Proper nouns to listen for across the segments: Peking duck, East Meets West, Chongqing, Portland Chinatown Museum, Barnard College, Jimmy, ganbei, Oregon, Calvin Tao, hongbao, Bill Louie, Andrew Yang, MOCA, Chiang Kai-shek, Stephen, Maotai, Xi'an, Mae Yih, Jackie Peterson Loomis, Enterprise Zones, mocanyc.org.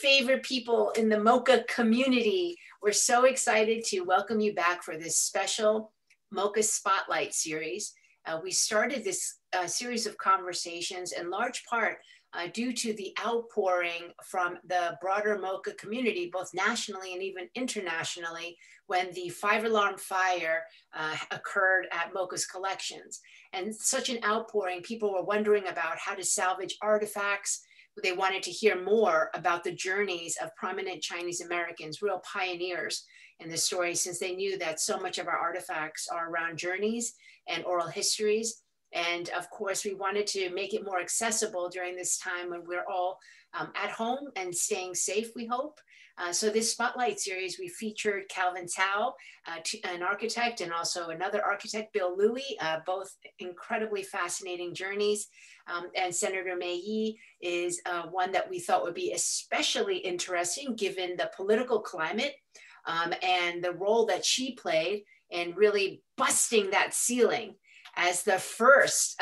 favorite people in the MOCA community. We're so excited to welcome you back for this special MOCA Spotlight series. We started this series of conversations in large part due to the outpouring from the broader MOCA community, both nationally and even internationally, when the 5-alarm fire occurred at MOCA's collections. And such an outpouring, people were wondering about how to salvage artifacts. They wanted to hear more about the journeys of prominent Chinese Americans, real pioneers in this story, since they knew that so much of our artifacts are around journeys and oral histories. And of course, we wanted to make it more accessible during this time when we're all at home and staying safe, we hope. So this spotlight series, we featured Calvin Tao, an architect, and also another architect, Bill Louie, both incredibly fascinating journeys. And Senator Mae Yih is one that we thought would be especially interesting given the political climate and the role that she played in really busting that ceiling as the first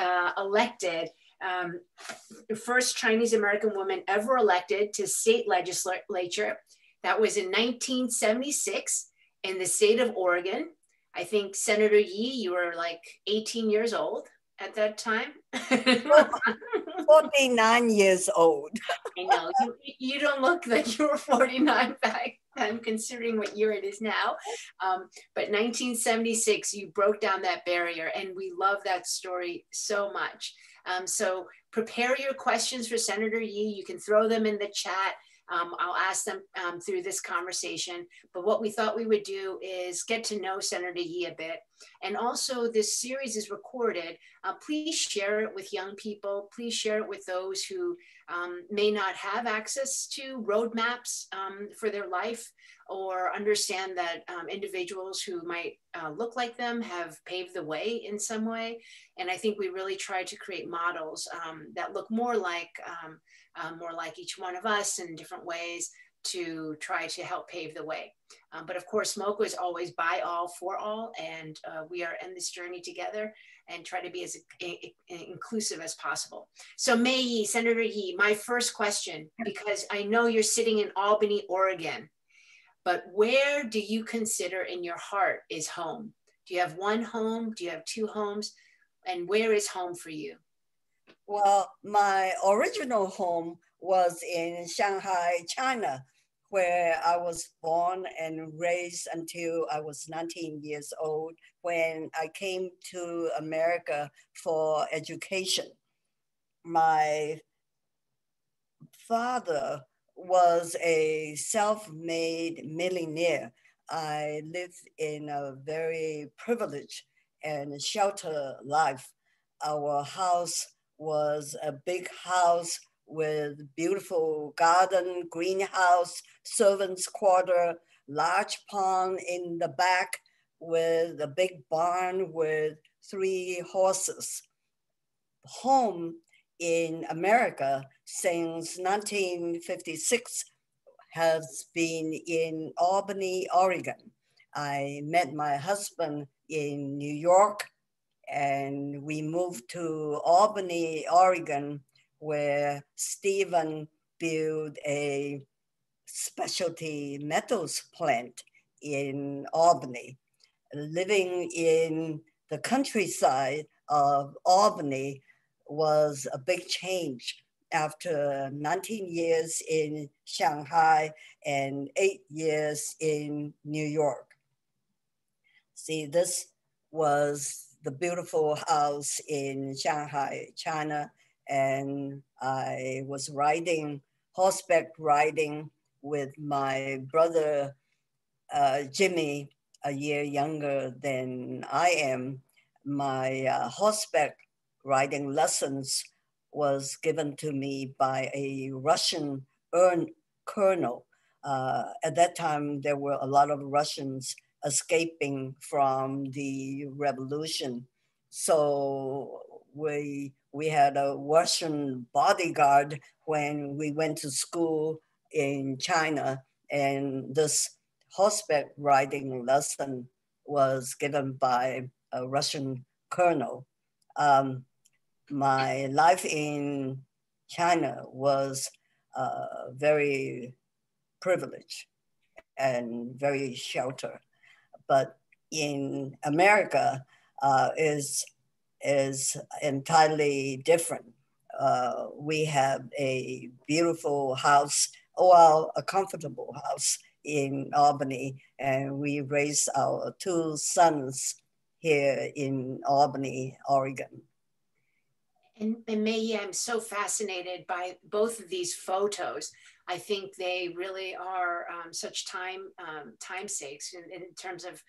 first Chinese American woman ever elected to state legislature. That was in 1976 in the state of Oregon. I think Senator Yih, you were like 18 years old at that time. 49 years old. I know, you don't look like you were 49 back then, considering what year it is now. But 1976, you broke down that barrier, and we love that story so much. So prepare your questions for Senator Yih. You can throw them in the chat. I'll ask them through this conversation. But what we thought we would do is get to know Senator Yih a bit. And also, this series is recorded. Please share it with young people. Please share it with those who may not have access to roadmaps for their life, or understand that individuals who might look like them have paved the way in some way. And I think we really try to create models that look more like each one of us in different ways, to try to help pave the way. But of course, MOCA is always by all, for all, and we are in this journey together and try to be as inclusive as possible. So Mae Yih, Senator Yih, my first question, because I know you're sitting in Albany, Oregon, but where do you consider in your heart is home? Do you have one home? Do you have two homes? And where is home for you? Well, my original home was in Shanghai, China, where I was born and raised until I was 19 years old, when I came to America for education. My father was a self-made millionaire. I lived in a very privileged and sheltered life. Our house was a big house with beautiful garden, greenhouse, servants' quarter, large pond in the back with a big barn with 3 horses. Home in America since 1956 has been in Albany, Oregon. I met my husband in New York, and we moved to Albany, Oregon, where Stephen built a specialty metals plant in Albany. Living in the countryside of Albany was a big change after 19 years in Shanghai and 8 years in New York. See, this was the beautiful house in Shanghai, China, and I was riding, horseback riding with my brother, Jimmy, a year younger than I am. My horseback riding lessons was given to me by a Russian colonel. At that time, there were a lot of Russians escaping from the revolution. So we had a Russian bodyguard when we went to school in China, and this horseback riding lesson was given by a Russian colonel. My life in China was very privilege and very sheltered. But in America is entirely different. We have a beautiful house, well, a comfortable house in Albany, and we raised our two sons here in Albany, Oregon. And Mae Yih, I'm so fascinated by both of these photos. I think they really are such time sakes in terms of,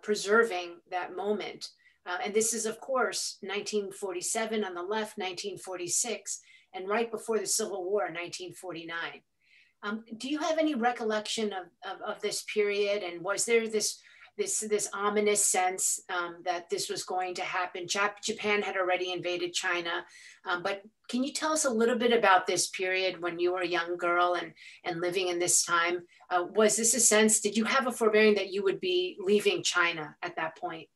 preserving that moment. And this is, of course, 1947 on the left, 1946, and right before the Civil War, 1949. Do you have any recollection of this period? And was there this ominous sense that this was going to happen? Japan had already invaded China, but can you tell us a little bit about this period when you were a young girl and living in this time? Was this a sense, did you have a forebearing that you would be leaving China at that point?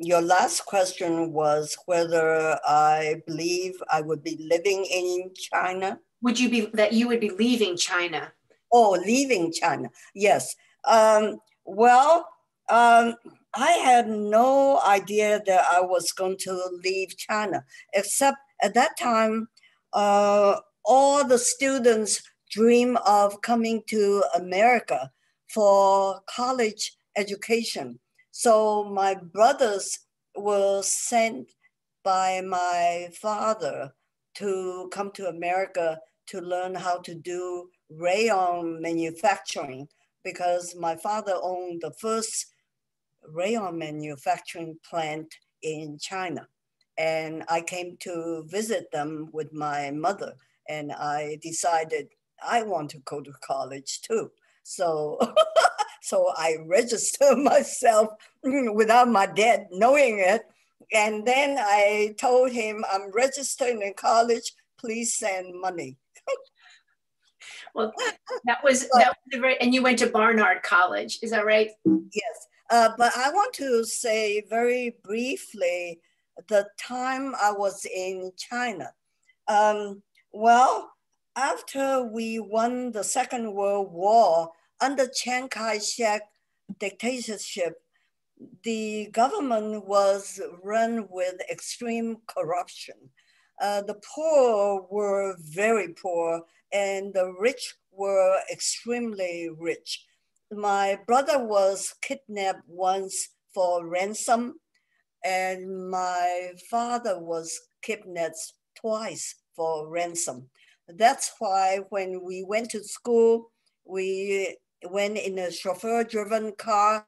Your last question was whether I believe I would be living in China? That you would be leaving China? Oh, leaving China, yes. I had no idea that I was going to leave China, except at that time, all the students dream of coming to America for college education. So my brothers were sent by my father to come to America to learn how to do rayon manufacturing, because my father owned the first rayon manufacturing plant in China. And I came to visit them with my mother, and I decided I want to go to college too. So, so I registered myself without my dad knowing it. And then I told him, I'm registering in college, please send money. Well, that was very, and you went to Barnard College, is that right? Yes, but I want to say very briefly the time I was in China. After we won the Second World War, under Chiang Kai-shek dictatorship, the government was run with extreme corruption. The poor were very poor, and the rich were extremely rich. My brother was kidnapped once for ransom, and my father was kidnapped twice for ransom. That's why when we went to school, we went in a chauffeur-driven car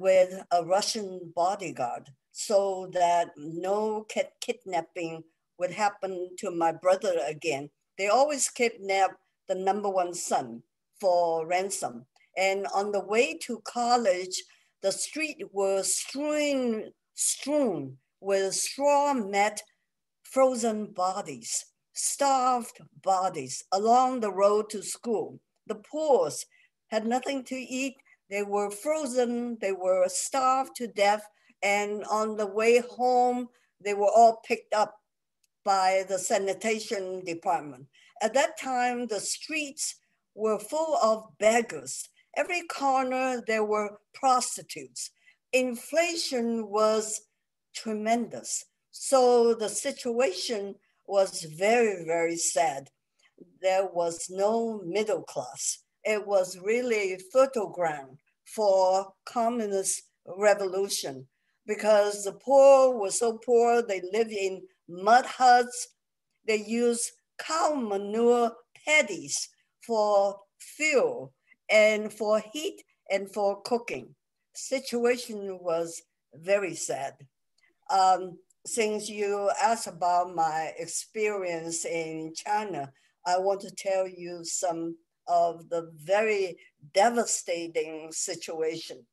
with a Russian bodyguard so that no kidnapping would happen to my brother again. They always kidnapped the number one son for ransom. And on the way to college, the street was strewn with straw mat, frozen bodies, starved bodies along the road to school. The poor had nothing to eat. They were frozen, they were starved to death. And on the way home, they were all picked up by the sanitation department. At that time, the streets were full of beggars. Every corner, there were prostitutes. Inflation was tremendous. So the situation was very, very sad. There was no middle class. It was really fertile ground for communist revolution, because the poor were so poor, they lived in mud huts. They used cow manure paddies for fuel and for heat and for cooking. Situation was very sad. Since you asked about my experience in China, I want to tell you some of the very devastating situation.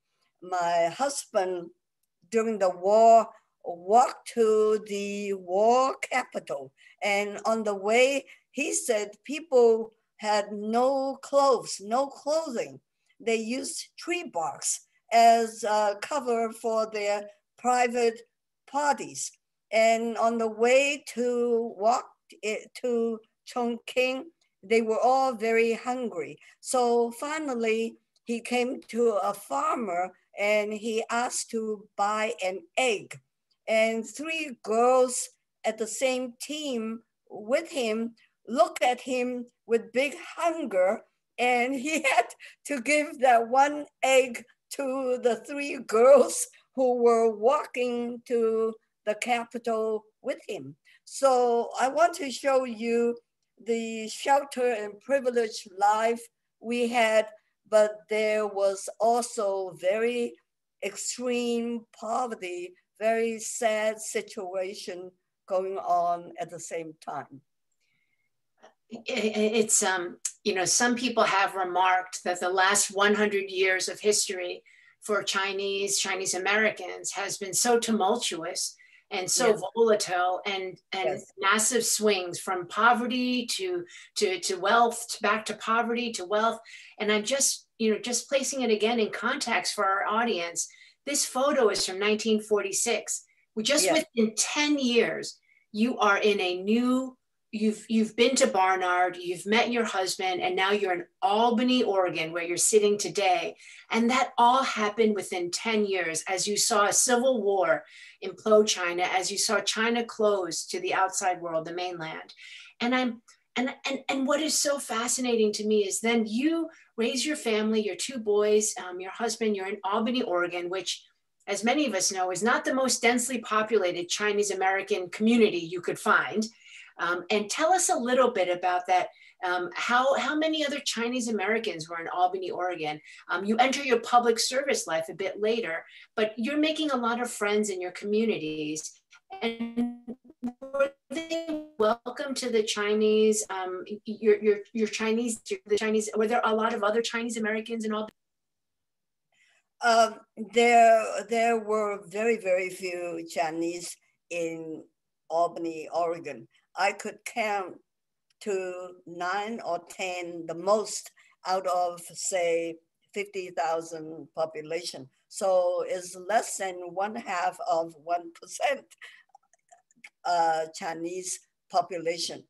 My husband, during the war, walked to the war capital. And on the way, he said people had no clothes, no clothing. They used tree barks as a cover for their private parties. And on the way to walk to Chongqing, they were all very hungry. So finally, he came to a farmer and he asked to buy an egg. And three girls at the same team with him looked at him with big hunger, and he had to give that one egg to the three girls who were walking to the capital with him. So I want to show you the shelter and privileged life we had, but there was also very extreme poverty, very sad situation going on at the same time. It's, you know, some people have remarked that the last 100 years of history for Chinese Americans has been so tumultuous and so yes. volatile and yes. massive swings from poverty to wealth, to back to poverty to wealth. And I'm just, you know, just placing it again in context for our audience. This photo is from 1946. We just yes. within 10 years, you are in a new, you've been to Barnard, you've met your husband, and now you're in Albany, Oregon, where you're sitting today. And that all happened within 10 years as you saw a civil war implode China, as you saw China close to the outside world, the mainland. And what is so fascinating to me is then you raise your family, your two boys, your husband, you're in Albany, Oregon, which, as many of us know, is not the most densely populated Chinese American community you could find. And tell us a little bit about that. How many other Chinese Americans were in Albany, Oregon? You enter your public service life a bit later, but you're making a lot of friends in your communities. And were they welcome to the Chinese? Were there a lot of other Chinese Americans in Albany? There were very, very few Chinese in Albany, Oregon. I could count to 9 or 10, the most, out of say 50,000 population. So it's less than 1/2 of 1% Chinese population.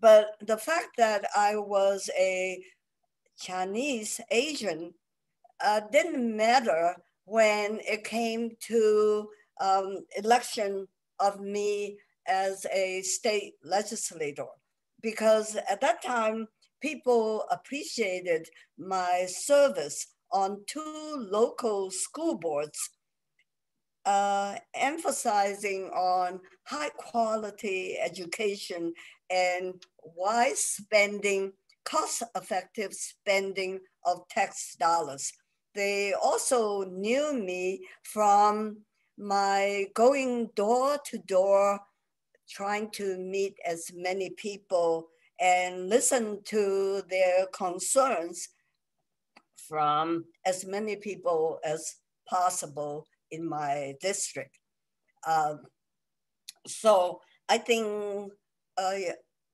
But the fact that I was a Chinese Asian didn't matter when it came to election of me as a state legislator, because at that time, people appreciated my service on two local school boards, emphasizing on high quality education and wise spending, cost effective spending of tax dollars. They also knew me from my going door to door, trying to meet as many people and listen to their concerns from as many people as possible in my district. So I think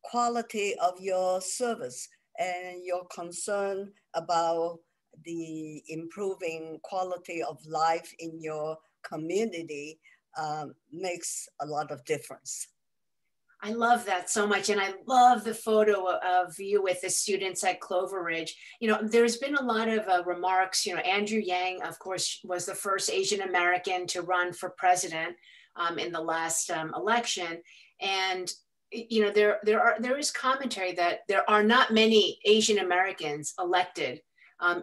quality of your service and your concern about the improving quality of life in your community makes a lot of difference. I love that so much. And I love the photo of you with the students at Clover Ridge. You know, there's been a lot of remarks, you know, Andrew Yang, of course, was the first Asian American to run for president in the last election. And, you know, there is commentary that there are not many Asian Americans elected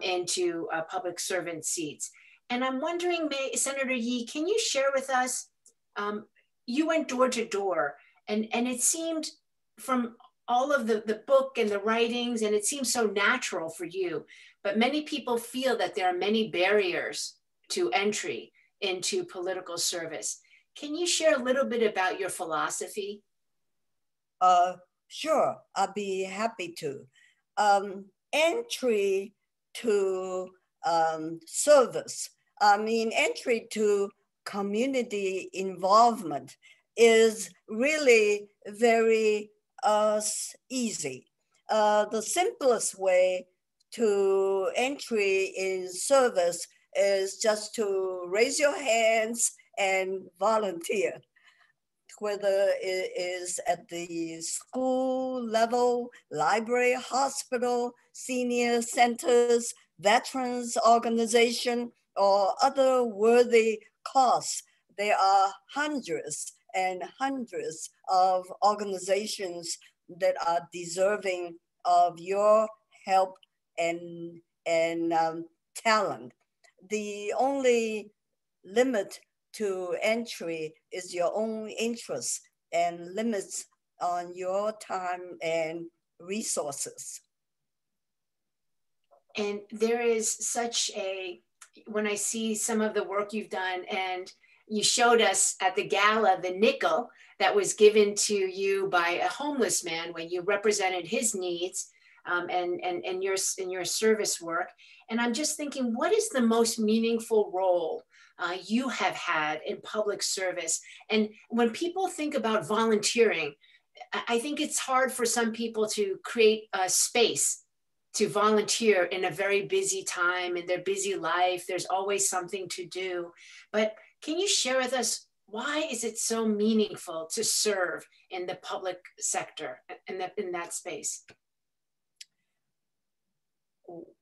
into public servant seats. And I'm wondering, Senator Yih, can you share with us, you went door to door. And it seemed from all of the book and the writings, and it seems so natural for you, but many people feel that there are many barriers to entry into political service. Can you share a little bit about your philosophy? Sure, I'll be happy to. Entry to service, I mean, entry to community involvement is really very easy. The simplest way to entry in service is just to raise your hands and volunteer. ask whether it is at the school level, library, hospital, senior centers, veterans organization, or other worthy cause. There are hundreds and hundreds of organizations that are deserving of your help and talent. The only limit to entry is your own interests and limits on your time and resources. And there is such a, when I see some of the work you've done, and you showed us at the gala the nickel that was given to you by a homeless man when you represented his needs and your service work. And I'm just thinking, what is the most meaningful role you have had in public service? And when people think about volunteering, I think it's hard for some people to create a space to volunteer in a very busy time, in their busy life. There's always something to do. But can you share with us, why is it so meaningful to serve in the public sector, in that space?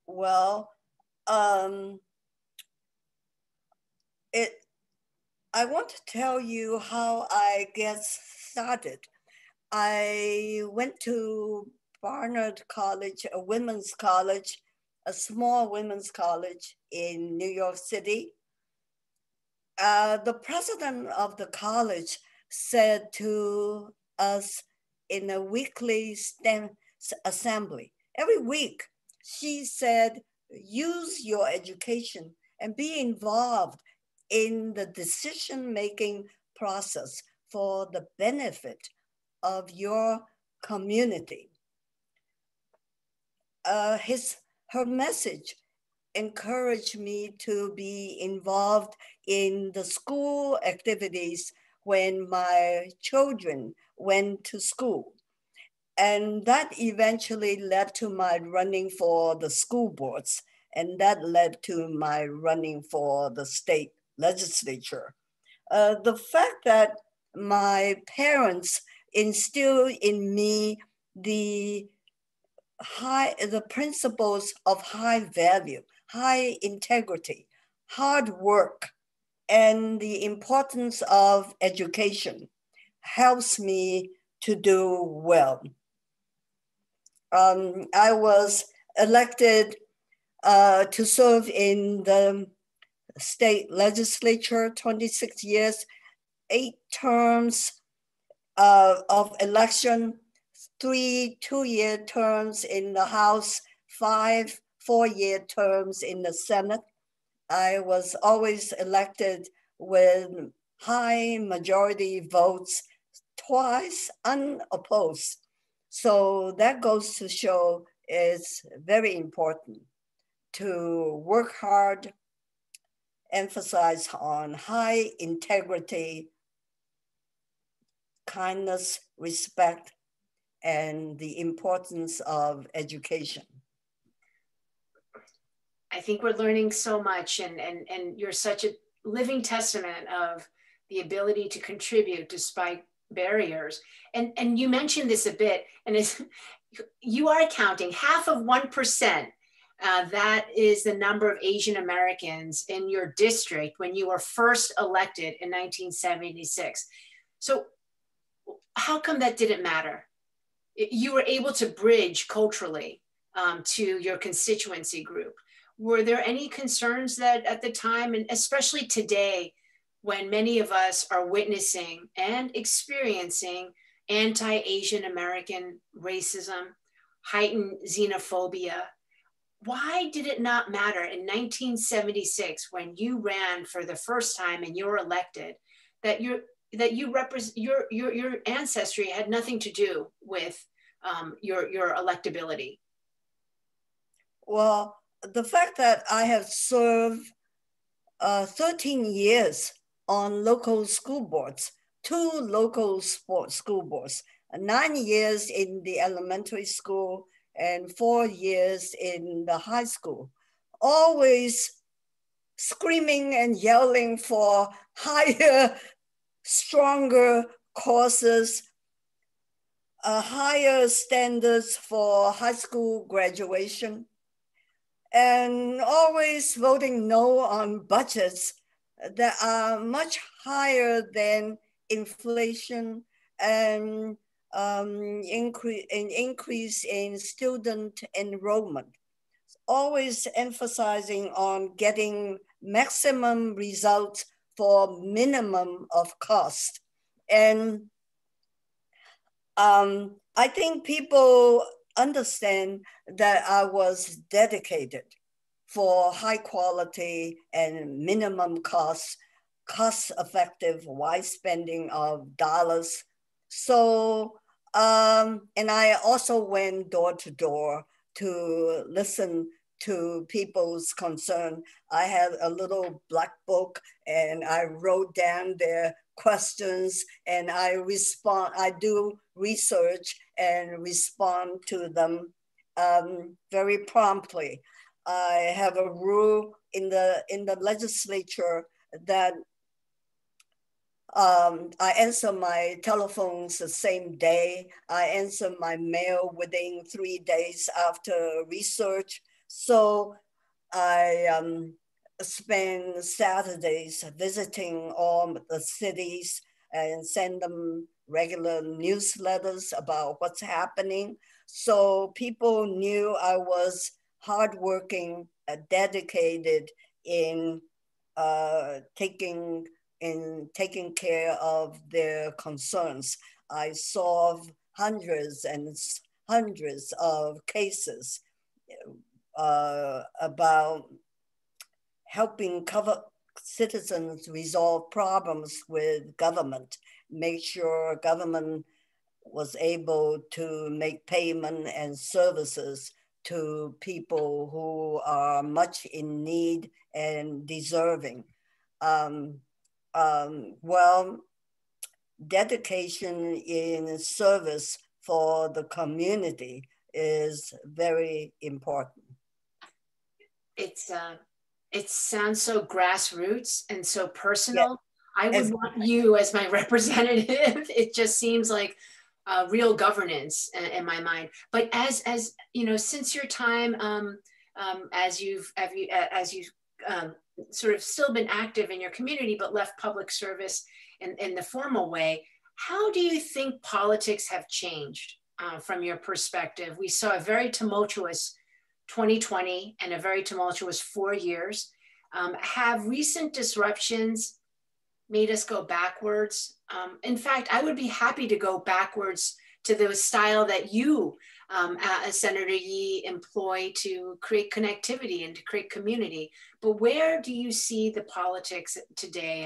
Well, I want to tell you how I get started. I went to Barnard College, a women's college, a small women's college in New York City. The president of the college said to us in a weekly assembly, every week, she said, use your education and be involved in the decision-making process for the benefit of your community. Her message encouraged me to be involved in the school activities when my children went to school. And that eventually led to my running for the school boards. And that led to my running for the state legislature. The fact that my parents instilled in me the principles of high value, high integrity, hard work, and the importance of education helps me to do well. I was elected to serve in the state legislature, 26 years, 8 terms of election, 3 two-year terms in the House, 5 four-year terms in the Senate. I was always elected with high majority votes, twice unopposed. So that goes to show it's very important to work hard, emphasize on high integrity, kindness, respect, and the importance of education. I think we're learning so much, and you're such a living testament of the ability to contribute despite barriers. And you mentioned this a bit, and you are counting half of 1%. That is the number of Asian Americans in your district when you were first elected in 1976. So how come that didn't matter? You were able to bridge culturally to your constituency group. Were there any concerns that at the time, and especially today, when many of us are witnessing and experiencing anti-Asian American racism, heightened xenophobia, why did it not matter in 1976 when you ran for the first time and you were elected that your ancestry had nothing to do with your electability? Well, the fact that I have served 13 years on local school boards, 2 local school boards, 9 years in the elementary school and 4 years in the high school, always screaming and yelling for higher, stronger, courses, higher standards for high school graduation, and always voting no on budgets that are much higher than inflation and an increase in student enrollment. Always emphasizing on getting maximum results for minimum of cost. And I think people understand that I was dedicated for high quality and minimum cost, cost-effective, wise spending of dollars. So, and I also went door to door to listen to people's concern. I had a little black book and I wrote down their questions and I respond, I do research and respond to them very promptly. I have a rule in the legislature that I answer my telephones the same day. I answer my mail within 3 days after research. So I spend Saturdays visiting all the cities and send them regular newsletters about what's happening. So people knew I was hardworking, dedicated in taking care of their concerns. I solve hundreds and hundreds of cases about helping citizens resolve problems with government, make sure government was able to make payment and services to people who are much in need and deserving. Well, dedication in service for the community is very important. It sounds so grassroots and so personal. Yeah. I would want you as my representative. It just seems like real governance in my mind. But as you know, since your time as you've sort of still been active in your community, but left public service in the formal way, how do you think politics have changed from your perspective? We saw a very tumultuous 2020 and a very tumultuous 4 years. Have recent disruptions made us go backwards? In fact, I would be happy to go backwards to the style that you, Senator Yih, employ to create connectivity and to create community. But where do you see the politics today,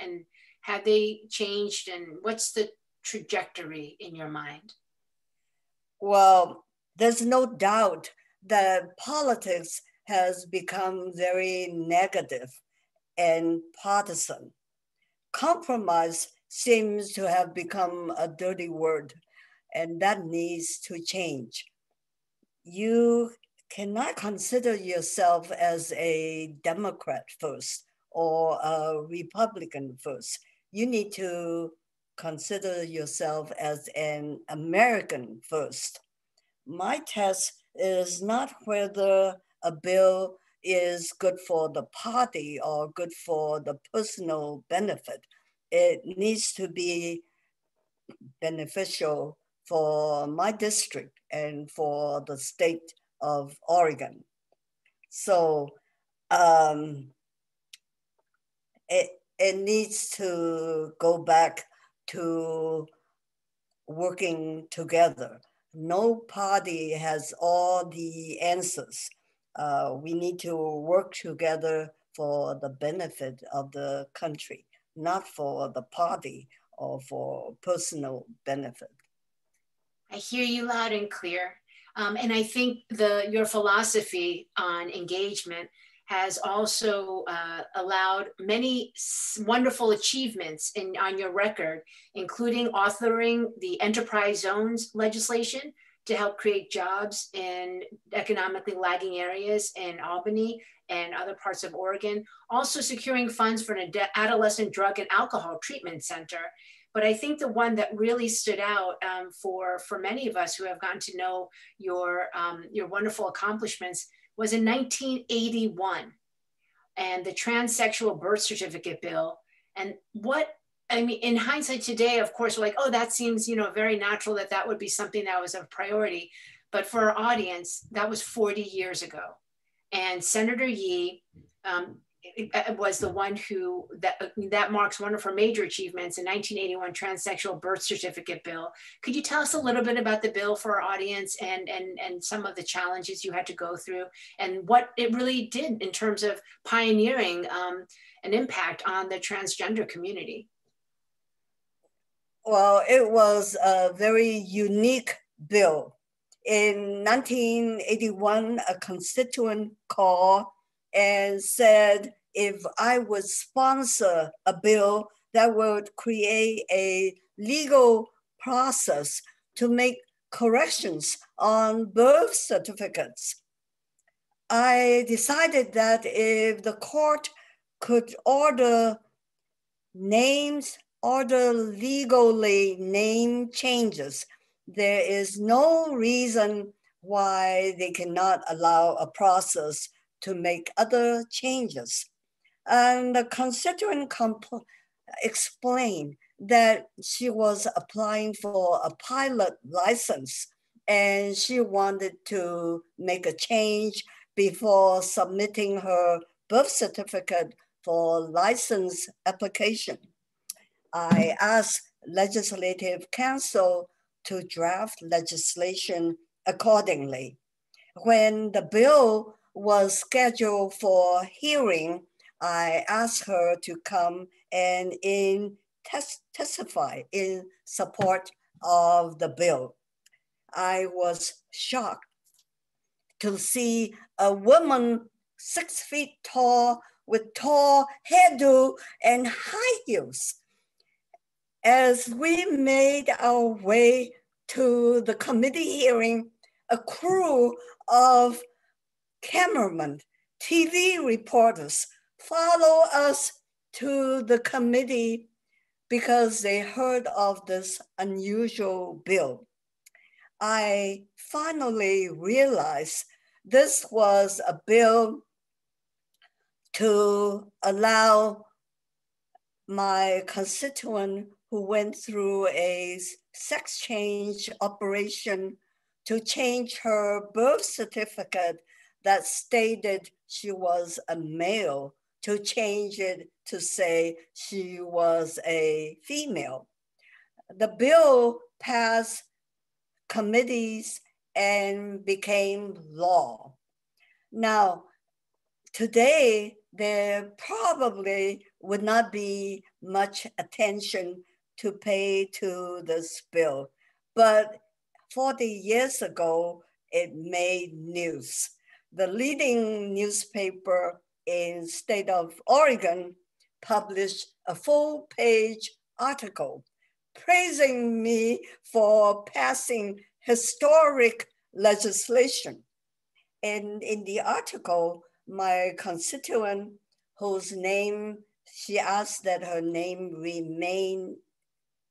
and have they changed, and what's the trajectory in your mind? Well, there's no doubt that politics has become very negative and partisan. Compromise seems to have become a dirty word, and that needs to change. You cannot consider yourself as a Democrat first or a Republican first. You need to consider yourself as an American first. My test is not whether a bill is good for the party or good for the personal benefit. It needs to be beneficial for my district and for the state of Oregon. So it needs to go back to working together. No party has all the answers. We need to work together for the benefit of the country, not for the party or for personal benefit. I hear you loud and clear. And I think your philosophy on engagement has also allowed many wonderful achievements on your record, including authoring the Enterprise Zones legislation to help create jobs in economically lagging areas in Albany and other parts of Oregon. Also securing funds for an adolescent drug and alcohol treatment center, But I think the one that really stood out for many of us who have gotten to know your wonderful accomplishments was in 1981 and the transsexual birth certificate bill. And what, I mean, in hindsight today, of course, we're like, oh, that seems, you know, very natural that that would be something that was a priority. But for our audience, that was 40 years ago. And Senator Yih was the one who, that marks one of her major achievements, in 1981 transsexual birth certificate bill. Could you tell us a little bit about the bill for our audience and some of the challenges you had to go through and what it really did in terms of pioneering an impact on the transgender community? Well, it was a very unique bill. In 1981, a constituent called and said, if I would sponsor a bill that would create a legal process to make corrections on birth certificates, I decided that if the court could order names, order legally name changes, there is no reason why they cannot allow a process to make other changes. And the constituent explained that she was applying for a pilot license and she wanted to make a change before submitting her birth certificate for license application. I asked Legislative Council to draft legislation accordingly. When the bill was scheduled for hearing, I asked her to come and testify in support of the bill. I was shocked to see a woman 6 feet tall with tall hairdo and high heels. As we made our way to the committee hearing, a crew of cameramen, TV reporters follow us to the committee because they heard of this unusual bill. I finally realized this was a bill to allow my constituent who went through a sex change operation to change her birth certificate that stated she was a male to change it to say she was a female. The bill passed committees and became law. Now, today, there probably would not be much attention to pay to this bill, but 40 years ago, it made news. The leading newspaper in the state of Oregon published a full-page article praising me for passing historic legislation. And in the article, my constituent, whose name, she asked that her name remain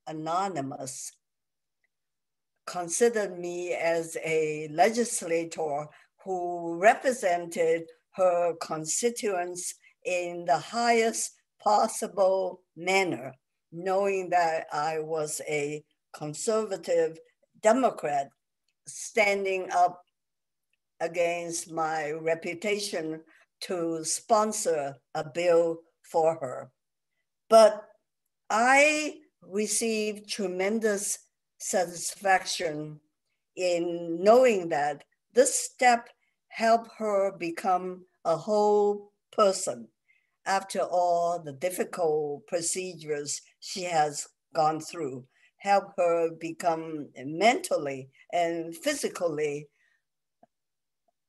anonymous, considered me as a legislator who represented her constituents in the highest possible manner, knowing that I was a conservative Democrat standing up against my reputation to sponsor a bill for her. But I received tremendous satisfaction in knowing that this step helped her become a whole person after all the difficult procedures she has gone through, helped her become mentally and physically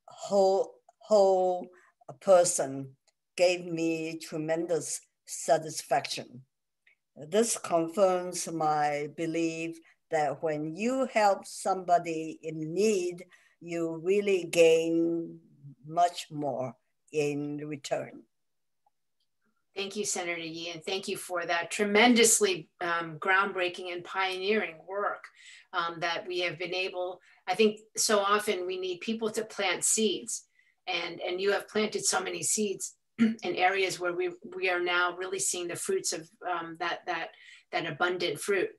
whole person, gave me tremendous satisfaction. This confirms my belief that when you help somebody in need, you really gain much more in return. Thank you, Senator Yih, and thank you for that tremendously groundbreaking and pioneering work that we have been able. I think so often we need people to plant seeds, and you have planted so many seeds in areas where we are now really seeing the fruits of that abundant fruit.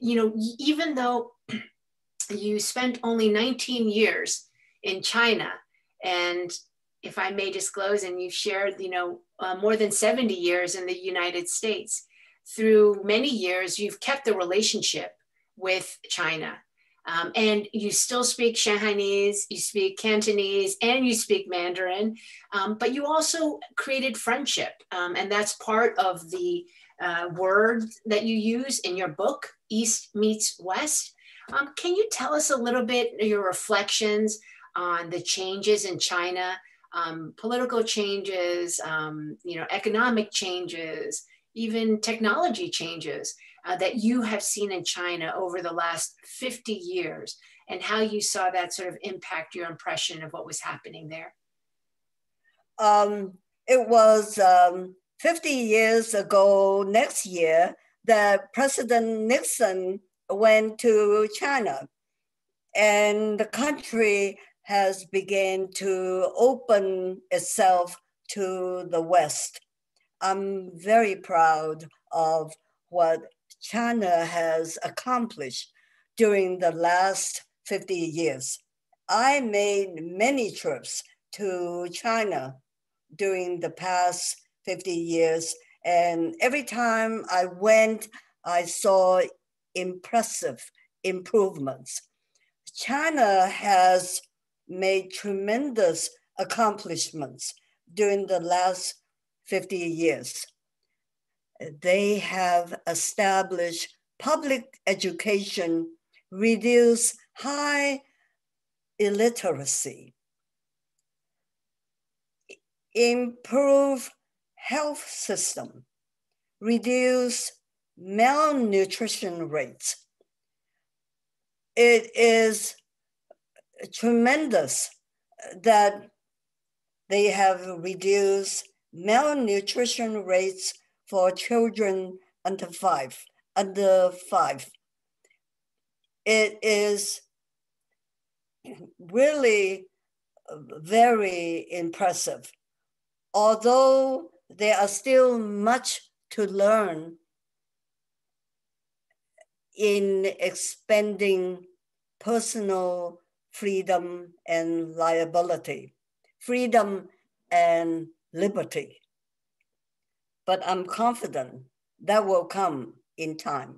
You know, even though you spent only 19 years in China, and if I may disclose, and you've shared, you know, more than 70 years in the United States. Through many years, you've kept the relationship with China. And you still speak Shanghainese, you speak Cantonese, and you speak Mandarin, but you also created friendship. And that's part of the word that you use in your book, East Meets West. Can you tell us a little bit your reflections on the changes in China? Political changes, you know, economic changes, even technology changes that you have seen in China over the last 50 years, and how you saw that sort of impact your impression of what was happening there? It was 50 years ago next year that President Nixon went to China, and the country has begun to open itself to the West. I'm very proud of what China has accomplished during the last 50 years. I made many trips to China during the past 50 years, and every time I went, I saw impressive improvements. China has made tremendous accomplishments during the last 50 years. They have established public education, reduced high illiteracy, improved health system, reduced malnutrition rates. It is tremendous that they have reduced malnutrition rates for children under five. It is really very impressive. Although there are still much to learn in expanding personal freedom and liability, freedom and liberty. But I'm confident that will come in time.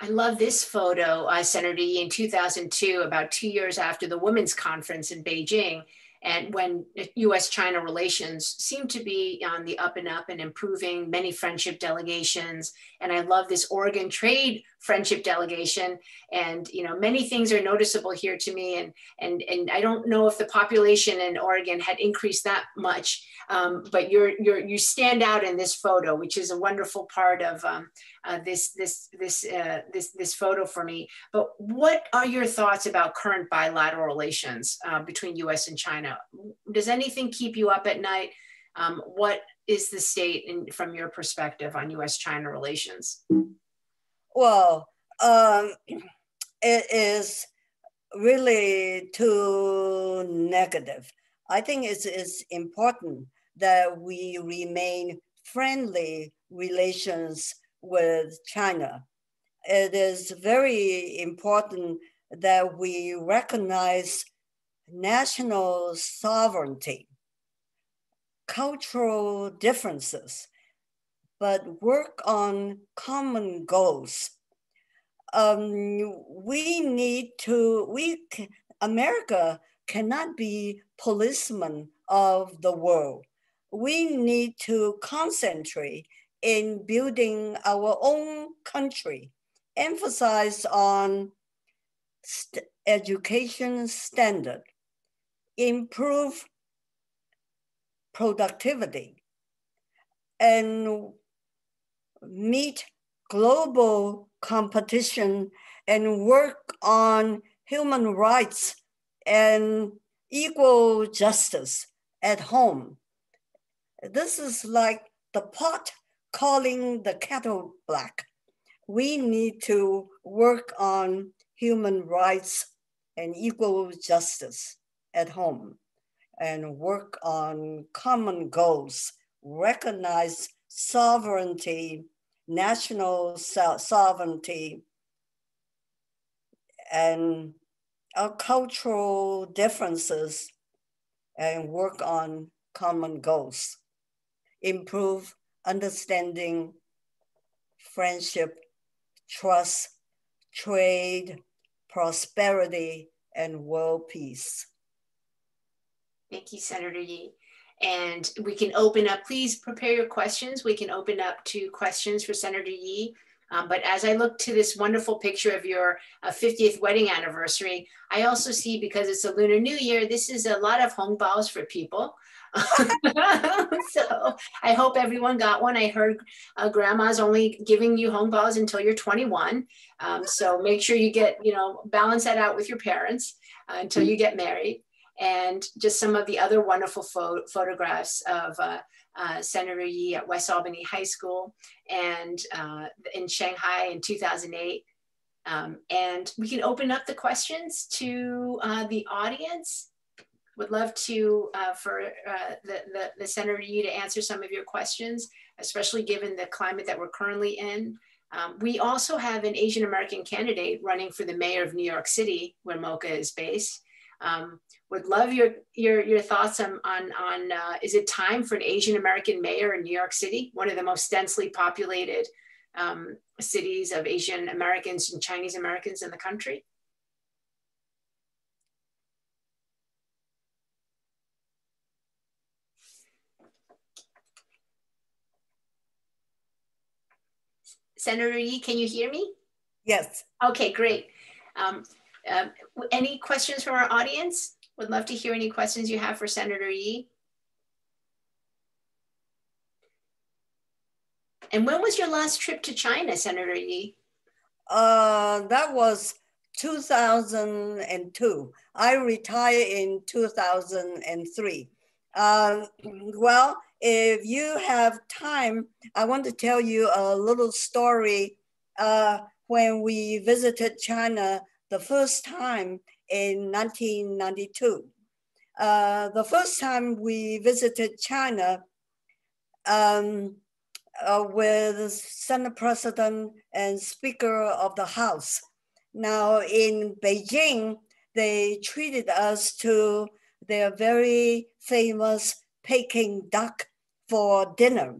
I love this photo, Senator Yih, in 2002, about 2 years after the Women's Conference in Beijing, and when US-China relations seemed to be on the up and up and improving, many friendship delegations. And I love this Oregon trade friendship delegation. And, you know, many things are noticeable here to me. And I don't know if the population in Oregon had increased that much, but you stand out in this photo, which is a wonderful part of this photo for me. But what are your thoughts about current bilateral relations between US and China? Does anything keep you up at night? What is the state from your perspective on US-China relations? Well, it is really too negative. I think it's important that we remain friendly relations with China. It is very important that we recognize national sovereignty, cultural differences, but work on common goals. America cannot be policeman of the world. We need to concentrate in building our own country, emphasize on education standard, improve productivity, and meet global competition, and work on human rights and equal justice at home This is like the pot calling the kettle black. We need to work on human rights and equal justice at home and work on common goals, recognize sovereignty, national sovereignty, and our cultural differences, and work on common goals, improve understanding, friendship, trust, trade, prosperity, and world peace. Thank you, Senator Yih. And we can open up, please prepare your questions. We can open up to questions for Senator Yih. But as I look to this wonderful picture of your 50th wedding anniversary, I also see, because it's a Lunar New Year, this is a lot of hongbaos for people. So I hope everyone got one. I heard grandma's only giving you hongbaos until you're 21. So make sure you get, you know, balance that out with your parents until you get married. And just some of the other wonderful photographs of Senator Yih at West Albany High School and in Shanghai in 2008. And we can open up the questions to the audience. Would love to, for the Senator Yih to answer some of your questions, especially given the climate that we're currently in. We also have an Asian American candidate running for the mayor of New York City, where MOCA is based. Would love your thoughts on is it time for an Asian American mayor in New York City, one of the most densely populated cities of Asian Americans and Chinese Americans in the country? Senator Yih, can you hear me? Yes. Okay, great. Any questions from our audience? Would love to hear any questions you have for Senator Yih. And when was your last trip to China, Senator Yih? That was 2002. I retired in 2003. Well, if you have time, I want to tell you a little story. When we visited China the first time, in 1992. The first time we visited China with Senate President and Speaker of the House. Now in Beijing, they treated us to their very famous Peking duck for dinner.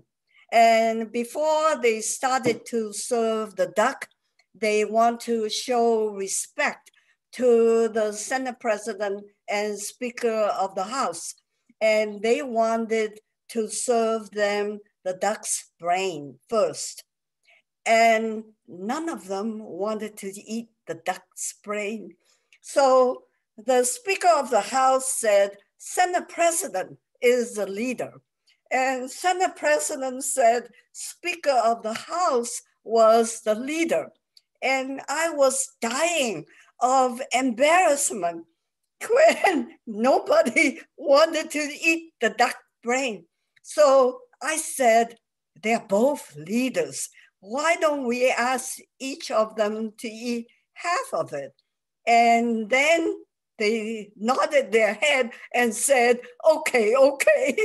And before they started to serve the duck, they want to show respect to the Senate President and Speaker of the House. And they wanted to serve them the duck's brain first. And none of them wanted to eat the duck's brain. So the Speaker of the House said, Senate President is the leader. And Senate President said, Speaker of the House was the leader. And I was dying of embarrassment when nobody wanted to eat the duck brain. So I said, they're both leaders. Why don't we ask each of them to eat half of it? And then they nodded their head and said, okay, okay.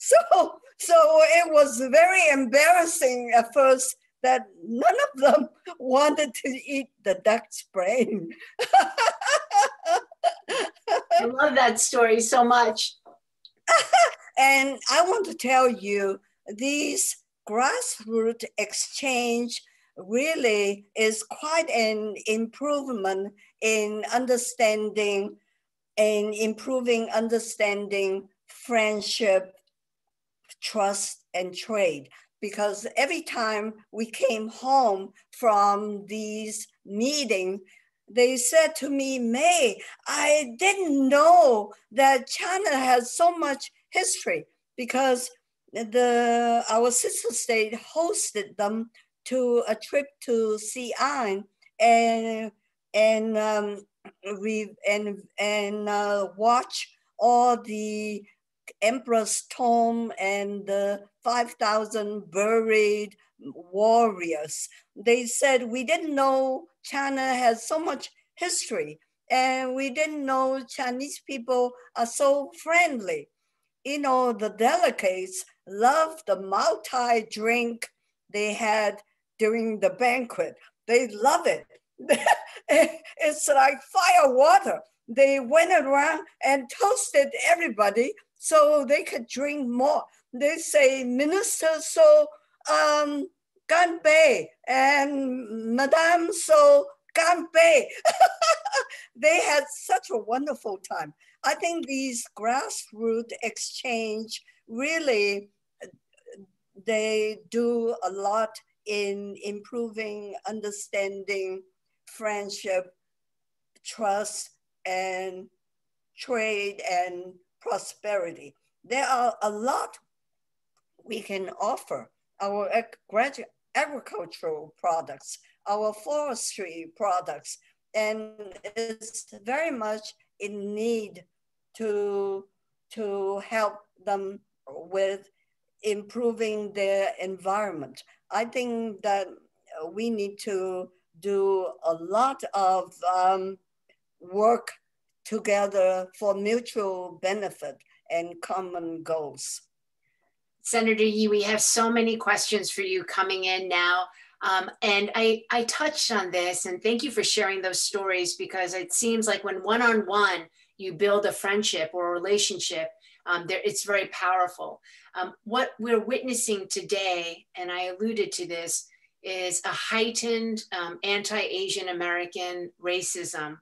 So it was very embarrassing at first that none of them wanted to eat the duck's brain. I love that story so much. And I want to tell you, these grassroots exchange really is quite an improvement in understanding and improving understanding, friendship, trust, and trade. Because every time we came home from these meetings, they said to me, Mae, I didn't know that China has so much history, because our sister state hosted them to a trip to Xi'an and watch all the Emperor's Tomb and the 5,000 buried warriors. They said, we didn't know China has so much history, and we didn't know Chinese people are so friendly. You know, the delegates loved the Maotai drink they had during the banquet. They love it. It's like fire water. They went around and toasted everybody so they could drink more. They say, Minister So, ganbei, and Madame So, ganbei. They had such a wonderful time. I think these grassroots exchange really, they do a lot in improving understanding, friendship, trust, and trade and prosperity. There are a lot we can offer. Our agricultural products, our forestry products, and it's very much in need to help them with improving their environment. I think that we need to do a lot of work together for mutual benefit and common goals. Senator Yih, we have so many questions for you coming in now. And I touched on this, and thank you for sharing those stories, because it seems like when one-on-one you build a friendship or a relationship, it's very powerful. What we're witnessing today, and I alluded to this, is a heightened anti-Asian American racism.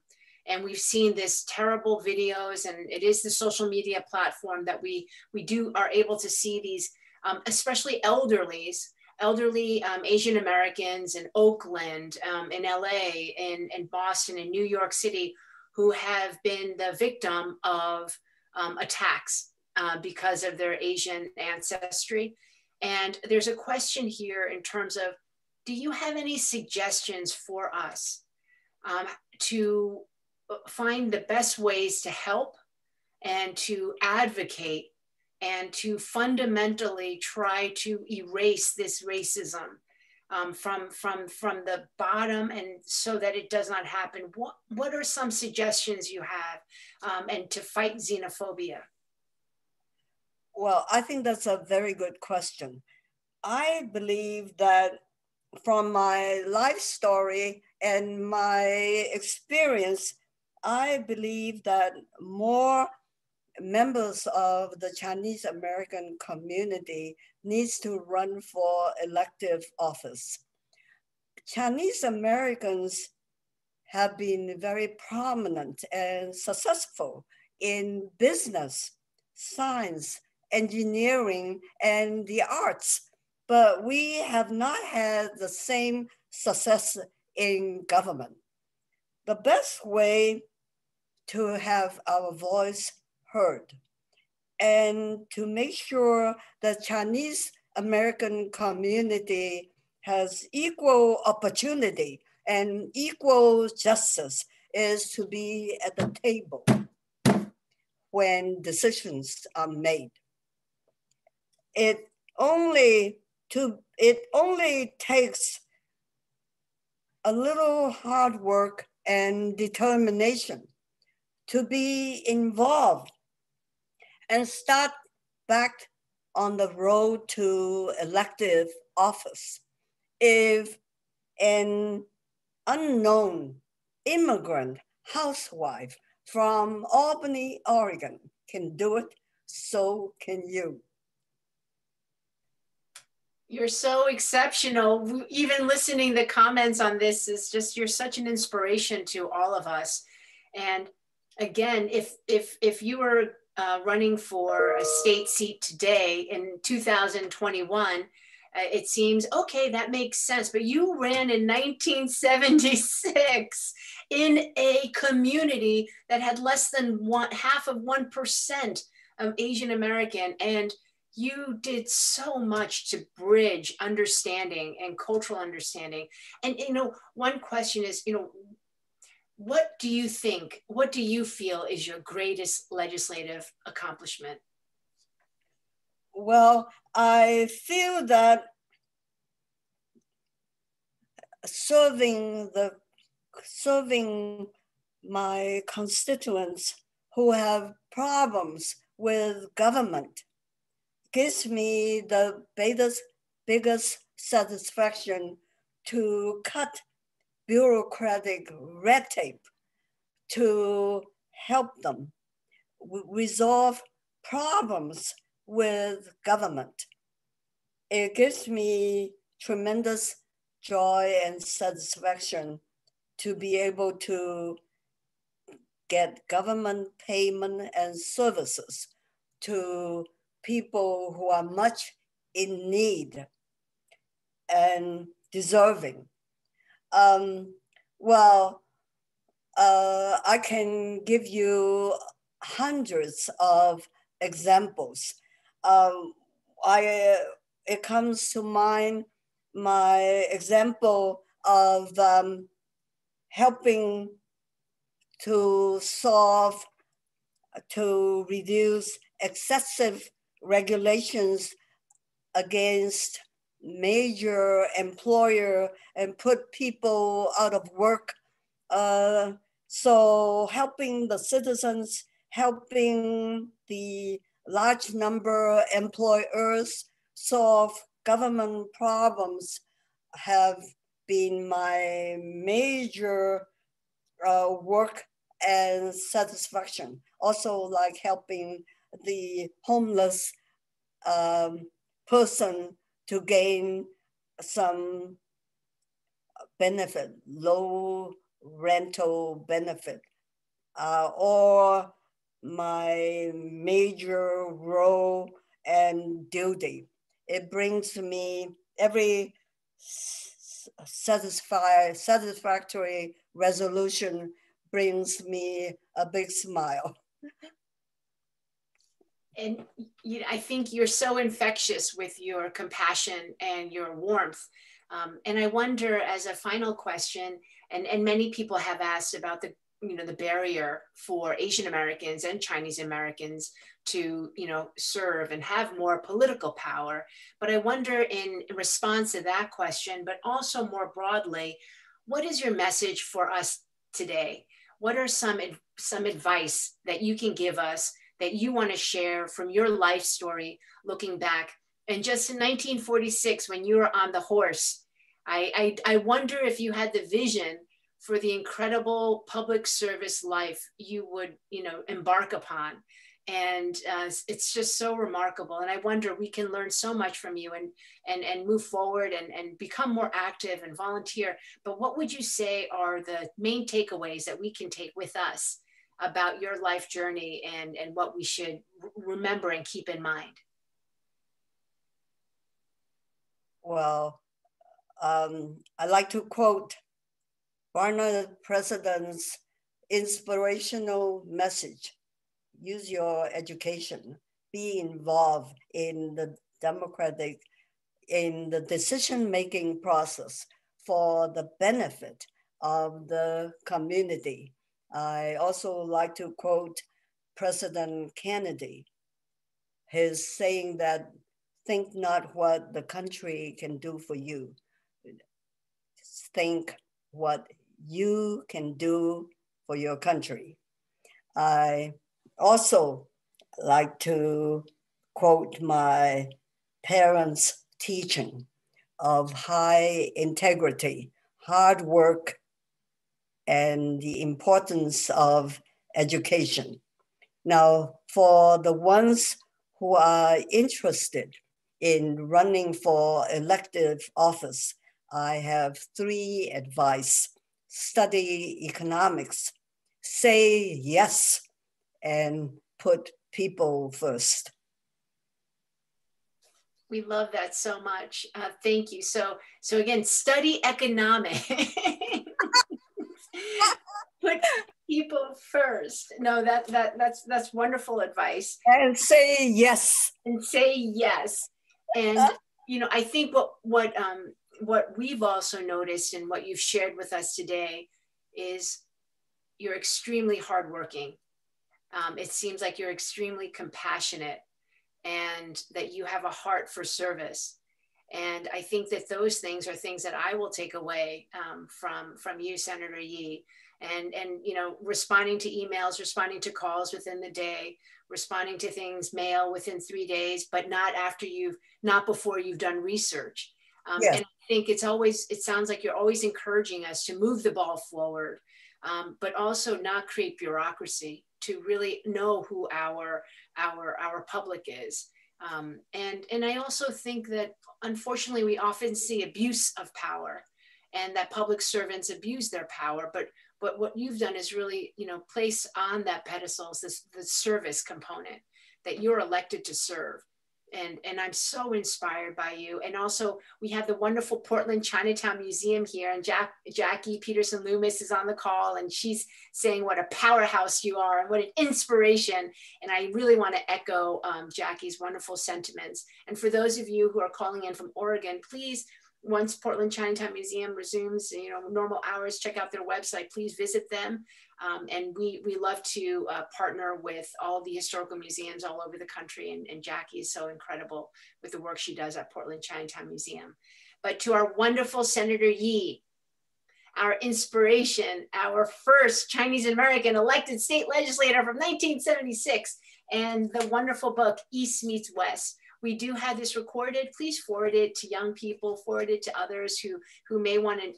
And we've seen this terrible videos, and it is the social media platform that we are able to see these, especially elderly Asian Americans in Oakland, in LA, in Boston, in New York City, who have been the victim of attacks because of their Asian ancestry. And there's a question here in terms of, do you have any suggestions for us to find the best ways to help and to advocate and to fundamentally try to erase this racism from the bottom, and so that it does not happen? What are some suggestions you have and to fight xenophobia? Well, I think that's a very good question. I believe that from my life story and my experience, I believe that more members of the Chinese American community needs to run for elective office. Chinese Americans have been very prominent and successful in business, science, engineering, and the arts, but we have not had the same success in government. The best way to have our voice heard and to make sure the Chinese American community has equal opportunity and equal justice is to be at the table when decisions are made. It only takes a little hard work and determination to be involved and start back on the road to elective office. If an unknown immigrant housewife from Albany, Oregon can do it, so can you. You're so exceptional. Even listening to the comments on this is just, you're such an inspiration to all of us. And again, if you were running for a state seat today in 2021, it seems, okay, that makes sense. But you ran in 1976 in a community that had less than half of 1% of Asian American, and you did so much to bridge understanding and cultural understanding. And you know, one question is, you know, what do you think, what do you feel is your greatest legislative accomplishment? Well, I feel that serving my constituents who have problems with government gives me the biggest satisfaction to cut bureaucratic red tape to help them resolve problems with government. It gives me tremendous joy and satisfaction to be able to get government payment and services to people who are much in need and deserving. I can give you hundreds of examples. It comes to mind my example of helping to reduce excessive regulations against major employer and put people out of work. So helping the citizens, helping the large number of employers solve government problems have been my major work and satisfaction. Also like helping the homeless person to gain some benefit, low rental benefit, or my major role and duty. It brings me every satisfactory resolution brings me a big smile. And I think you're so infectious with your compassion and your warmth. And I wonder, as a final question, and many people have asked about the the barrier for Asian Americans and Chinese Americans to serve and have more political power. But I wonder, in response to that question, but also more broadly, what is your message for us today? What are some advice that you can give us that you want to share from your life story, looking back? And just in 1946, when you were on the horse, I wonder if you had the vision for the incredible public service life you would embark upon. And it's just so remarkable. And I wonder, we can learn so much from you and move forward and become more active and volunteer. But what would you say are the main takeaways that we can take with us about your life journey and what we should remember and keep in mind? Well, I like to quote Barnard President's inspirational message: use your education, be involved in the democratic, in the decision-making process for the benefit of the community. I also like to quote President Kennedy, his saying that, think not what the country can do for you, think what you can do for your country. I also like to quote my parents' teaching of high integrity, hard work, and the importance of education. Now, for the ones who are interested in running for elective office, I have three advice: study economics, say yes, and put people first. We love that so much. Thank you. So again, study economics. Put people first. No, that's wonderful advice. And say yes. And say yes. And I think what we've also noticed and what you've shared with us today is you're extremely hardworking. It seems like you're extremely compassionate and that you have a heart for service. And I think that those things are things that I will take away from you, Senator Yih, and you know, responding to emails, responding to calls within the day, responding to things, mail within 3 days, but not before you've done research. Yes. And I think it's always, it sounds like you're always encouraging us to move the ball forward, but also not create bureaucracy, to really know who our public is. And I also think that, unfortunately, we often see abuse of power, and that public servants abuse their power. But what you've done is really, you know, place on that pedestal the service component, that you're elected to serve. And I'm so inspired by you. And also, we have the wonderful Portland Chinatown Museum here, and Jackie Peterson Loomis is on the call, and she's saying what a powerhouse you are and what an inspiration. And I really want to echo Jackie's wonderful sentiments. And for those of you who are calling in from Oregon, please, once Portland Chinatown Museum resumes, you know, normal hours, check out their website, please visit them. And we love to partner with all the historical museums all over the country, and Jackie is so incredible with the work she does at Portland Chinatown Museum. But to our wonderful Senator Yih, our inspiration, our first Chinese American elected state legislator from 1976, and the wonderful book, East Meets West. We do have this recorded. Please forward it to young people, forward it to others who may want to,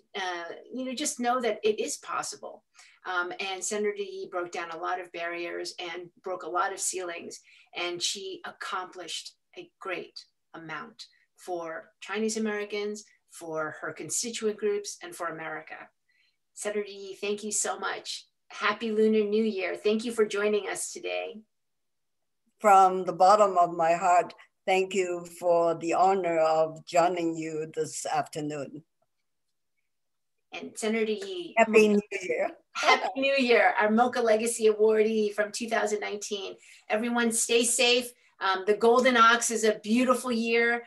you know, just know that it is possible. And Senator Yih broke down a lot of barriers and broke a lot of ceilings, and she accomplished a great amount for Chinese Americans, for her constituent groups, and for America. Senator Yih, thank you so much. Happy Lunar New Year. Thank you for joining us today. From the bottom of my heart, thank you for the honor of joining you this afternoon. And Senator Yih, Happy New Year. Happy New Year, our MOCA Legacy Awardee from 2019. Everyone stay safe. The Golden Ox is a beautiful year,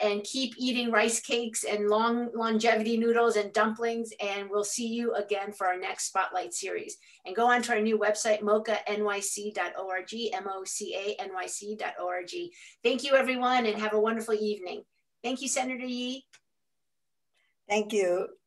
and keep eating rice cakes and longevity noodles and dumplings. And we'll see you again for our next Spotlight series. And go on to our new website, mocanyc.org, MOCANYC.org. Thank you, everyone, and have a wonderful evening. Thank you, Senator Yih. Thank you.